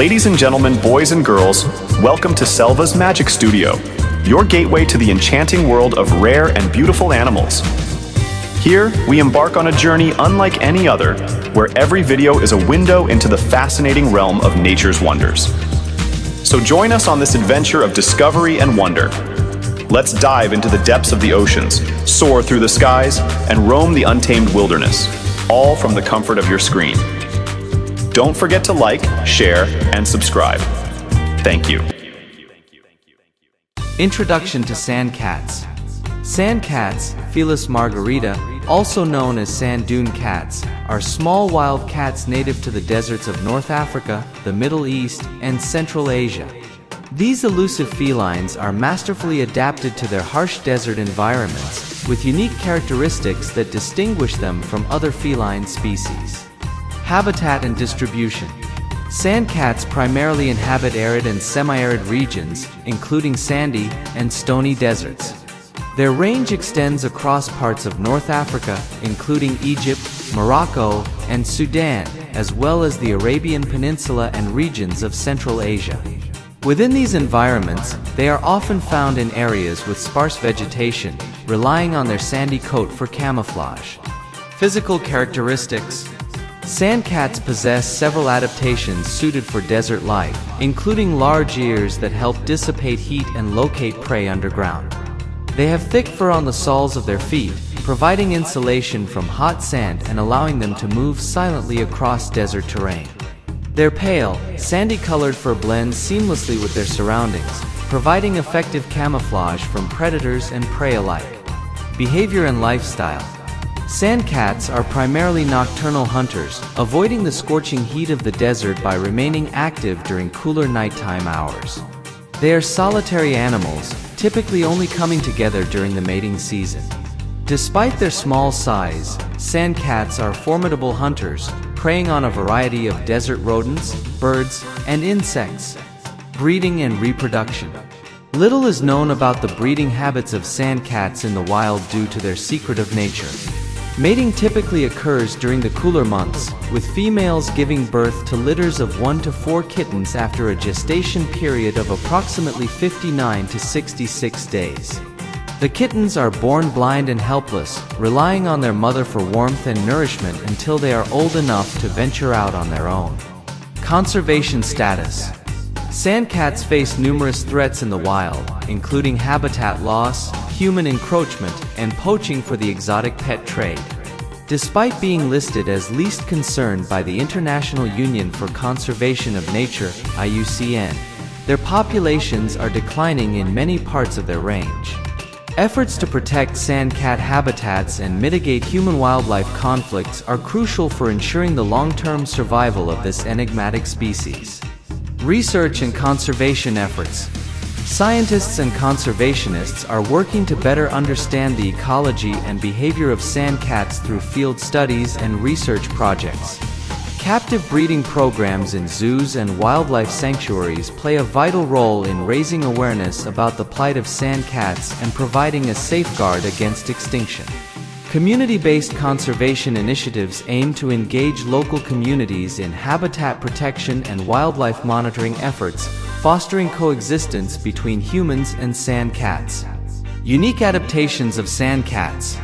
Ladies and gentlemen, boys and girls, welcome to Selva's Magic Studio, your gateway to the enchanting world of rare and beautiful animals. Here, we embark on a journey unlike any other, where every video is a window into the fascinating realm of nature's wonders. So join us on this adventure of discovery and wonder. Let's dive into the depths of the oceans, soar through the skies, and roam the untamed wilderness, all from the comfort of your screen. Don't forget to like, share, and subscribe. Thank you. Introduction to sand cats. Sand cats, Felis margarita, also known as sand dune cats, are small wild cats native to the deserts of North Africa, the Middle East, and Central Asia. These elusive felines are masterfully adapted to their harsh desert environments, with unique characteristics that distinguish them from other feline species. Habitat and distribution. Sand cats primarily inhabit arid and semi-arid regions, including sandy and stony deserts. Their range extends across parts of North Africa, including Egypt, Morocco, and Sudan, as well as the Arabian Peninsula and regions of Central Asia. Within these environments, they are often found in areas with sparse vegetation, relying on their sandy coat for camouflage. Physical characteristics. Sand cats possess several adaptations suited for desert life, including large ears that help dissipate heat and locate prey underground. They have thick fur on the soles of their feet, providing insulation from hot sand and allowing them to move silently across desert terrain. Their pale, sandy-colored fur blends seamlessly with their surroundings, providing effective camouflage from predators and prey alike. Behavior and lifestyle. Sand cats are primarily nocturnal hunters, avoiding the scorching heat of the desert by remaining active during cooler nighttime hours. They are solitary animals, typically only coming together during the mating season. Despite their small size, sand cats are formidable hunters, preying on a variety of desert rodents, birds, and insects. Breeding and reproduction. Little is known about the breeding habits of sand cats in the wild due to their secretive nature. Mating typically occurs during the cooler months, with females giving birth to litters of 1 to 4 kittens after a gestation period of approximately 59 to 66 days. The kittens are born blind and helpless, relying on their mother for warmth and nourishment until they are old enough to venture out on their own. Conservation status. Sand cats face numerous threats in the wild, including habitat loss, human encroachment, and poaching for the exotic pet trade. Despite being listed as least concern by the International Union for Conservation of Nature, IUCN, their populations are declining in many parts of their range. Efforts to protect sand cat habitats and mitigate human-wildlife conflicts are crucial for ensuring the long-term survival of this enigmatic species. Research and conservation efforts. Scientists and conservationists are working to better understand the ecology and behavior of sand cats through field studies and research projects. Captive breeding programs in zoos and wildlife sanctuaries play a vital role in raising awareness about the plight of sand cats and providing a safeguard against extinction. Community-based conservation initiatives aim to engage local communities in habitat protection and wildlife monitoring efforts, fostering coexistence between humans and sand cats. Unique adaptations of sand cats.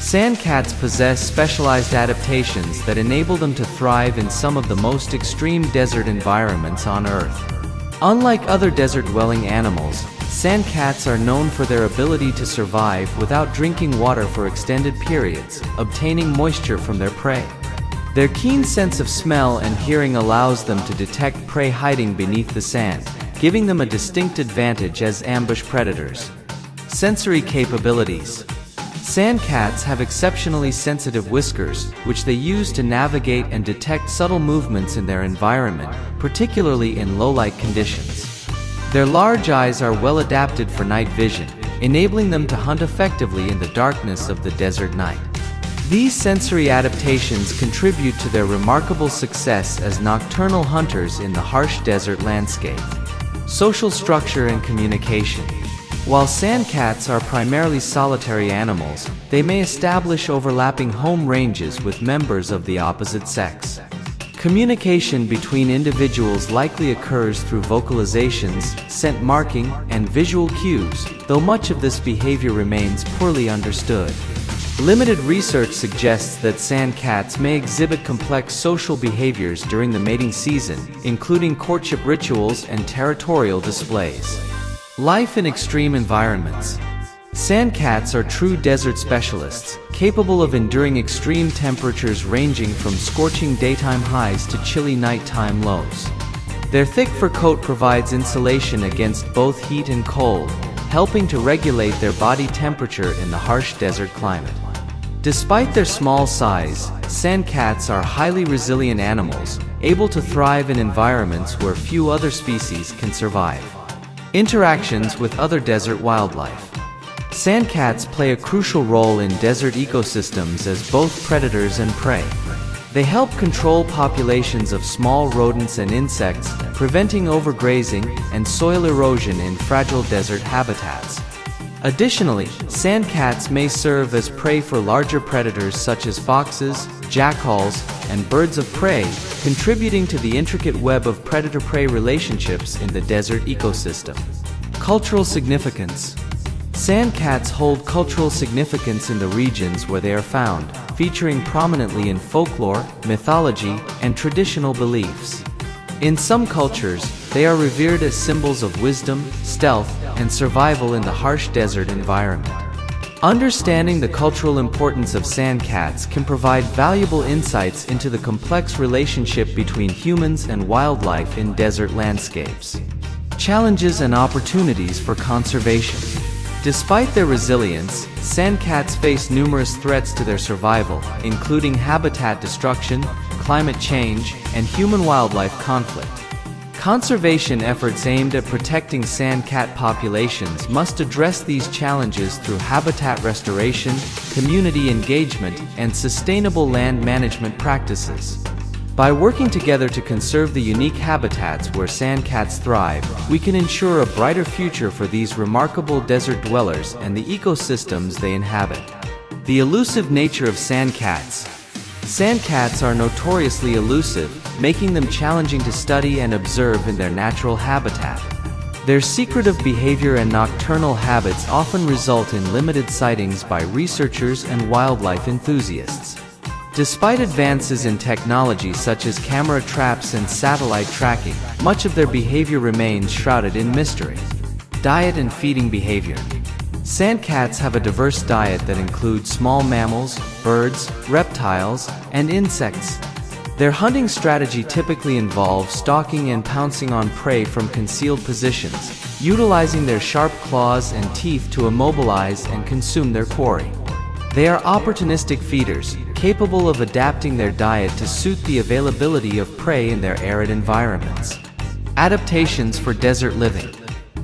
Sand cats possess specialized adaptations that enable them to thrive in some of the most extreme desert environments on Earth. Unlike other desert-dwelling animals, sand cats are known for their ability to survive without drinking water for extended periods, obtaining moisture from their prey. Their keen sense of smell and hearing allows them to detect prey hiding beneath the sand, giving them a distinct advantage as ambush predators. Sensory capabilities. Sand cats have exceptionally sensitive whiskers, which they use to navigate and detect subtle movements in their environment, particularly in low-light conditions. Their large eyes are well adapted for night vision, enabling them to hunt effectively in the darkness of the desert night. These sensory adaptations contribute to their remarkable success as nocturnal hunters in the harsh desert landscape. Social structure and communication. While sand cats are primarily solitary animals, they may establish overlapping home ranges with members of the opposite sex. Communication between individuals likely occurs through vocalizations, scent marking, and visual cues, though much of this behavior remains poorly understood. Limited research suggests that sand cats may exhibit complex social behaviors during the mating season, including courtship rituals and territorial displays. Life in extreme environments. Sand cats are true desert specialists, capable of enduring extreme temperatures ranging from scorching daytime highs to chilly nighttime lows. Their thick fur coat provides insulation against both heat and cold, helping to regulate their body temperature in the harsh desert climate. Despite their small size, sand cats are highly resilient animals, able to thrive in environments where few other species can survive. Interactions with other desert wildlife. Sand cats play a crucial role in desert ecosystems as both predators and prey. They help control populations of small rodents and insects, preventing overgrazing and soil erosion in fragile desert habitats. Additionally, sand cats may serve as prey for larger predators such as foxes, jackals, and birds of prey, contributing to the intricate web of predator-prey relationships in the desert ecosystem. Cultural significance. Sand cats hold cultural significance in the regions where they are found, featuring prominently in folklore, mythology, and traditional beliefs. In some cultures, they are revered as symbols of wisdom, stealth, and survival in the harsh desert environment. Understanding the cultural importance of sand cats can provide valuable insights into the complex relationship between humans and wildlife in desert landscapes. Challenges and opportunities for conservation. Despite their resilience, sand cats face numerous threats to their survival, including habitat destruction, climate change, and human-wildlife conflict. Conservation efforts aimed at protecting sand cat populations must address these challenges through habitat restoration, community engagement, and sustainable land management practices. By working together to conserve the unique habitats where sand cats thrive, we can ensure a brighter future for these remarkable desert dwellers and the ecosystems they inhabit. The elusive nature of sand cats. Sand cats are notoriously elusive, making them challenging to study and observe in their natural habitat. Their secretive behavior and nocturnal habits often result in limited sightings by researchers and wildlife enthusiasts. Despite advances in technology such as camera traps and satellite tracking, much of their behavior remains shrouded in mystery. Diet and feeding behavior. Sand cats have a diverse diet that includes small mammals, birds, reptiles, and insects. Their hunting strategy typically involves stalking and pouncing on prey from concealed positions, utilizing their sharp claws and teeth to immobilize and consume their quarry. They are opportunistic feeders, capable of adapting their diet to suit the availability of prey in their arid environments. Adaptations for desert living.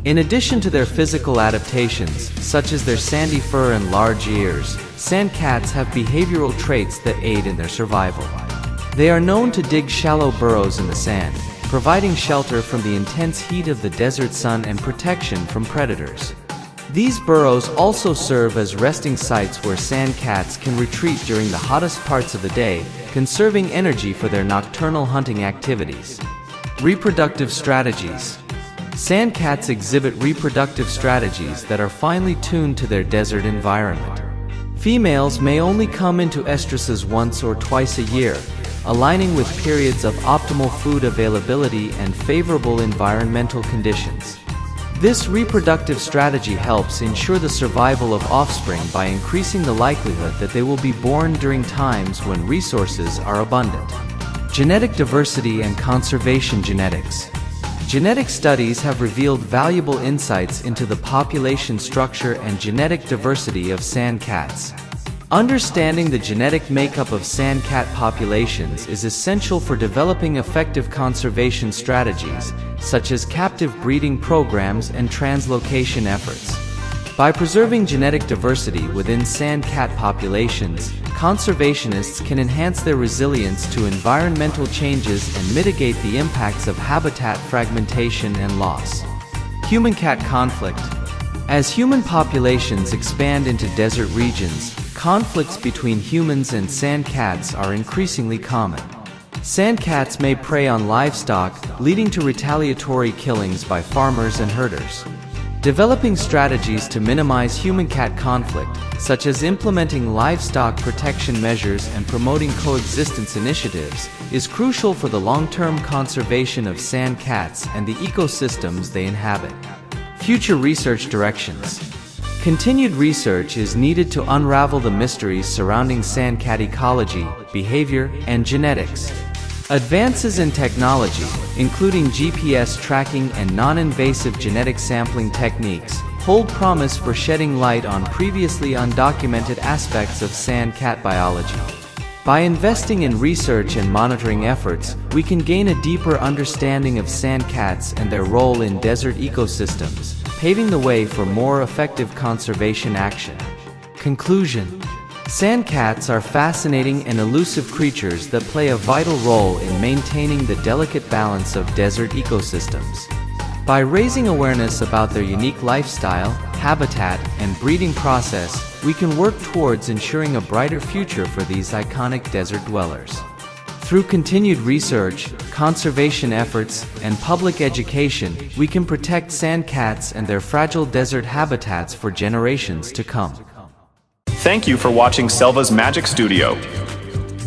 In addition to their physical adaptations, such as their sandy fur and large ears, sand cats have behavioral traits that aid in their survival. They are known to dig shallow burrows in the sand, providing shelter from the intense heat of the desert sun and protection from predators. These burrows also serve as resting sites where sand cats can retreat during the hottest parts of the day, conserving energy for their nocturnal hunting activities. Reproductive strategies. Sand cats exhibit reproductive strategies that are finely tuned to their desert environment. Females may only come into estrus once or twice a year, aligning with periods of optimal food availability and favorable environmental conditions. This reproductive strategy helps ensure the survival of offspring by increasing the likelihood that they will be born during times when resources are abundant. Genetic diversity and conservation genetics. Genetic studies have revealed valuable insights into the population structure and genetic diversity of sand cats. Understanding the genetic makeup of sand cat populations is essential for developing effective conservation strategies, such as captive breeding programs and translocation efforts. By preserving genetic diversity within sand cat populations, conservationists can enhance their resilience to environmental changes and mitigate the impacts of habitat fragmentation and loss. Human-cat conflict. As human populations expand into desert regions, conflicts between humans and sand cats are increasingly common. Sand cats may prey on livestock, leading to retaliatory killings by farmers and herders. Developing strategies to minimize human-cat conflict, such as implementing livestock protection measures and promoting coexistence initiatives, is crucial for the long-term conservation of sand cats and the ecosystems they inhabit. Future research directions. Continued research is needed to unravel the mysteries surrounding sand cat ecology, behavior, and genetics. Advances in technology, including GPS tracking and non-invasive genetic sampling techniques, hold promise for shedding light on previously undocumented aspects of sand cat biology. By investing in research and monitoring efforts, we can gain a deeper understanding of sand cats and their role in desert ecosystems, paving the way for more effective conservation action. Conclusion. Sand cats are fascinating and elusive creatures that play a vital role in maintaining the delicate balance of desert ecosystems. By raising awareness about their unique lifestyle, habitat, and breeding process, we can work towards ensuring a brighter future for these iconic desert dwellers. Through continued research, conservation efforts, and public education, we can protect sand cats and their fragile desert habitats for generations to come. Thank you for watching Selva's Magic Studio.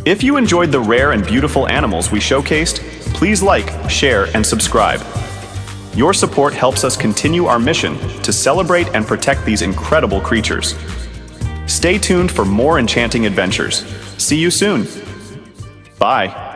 If you enjoyed the rare and beautiful animals we showcased, please like, share, and subscribe. Your support helps us continue our mission to celebrate and protect these incredible creatures. Stay tuned for more enchanting adventures. See you soon. Bye.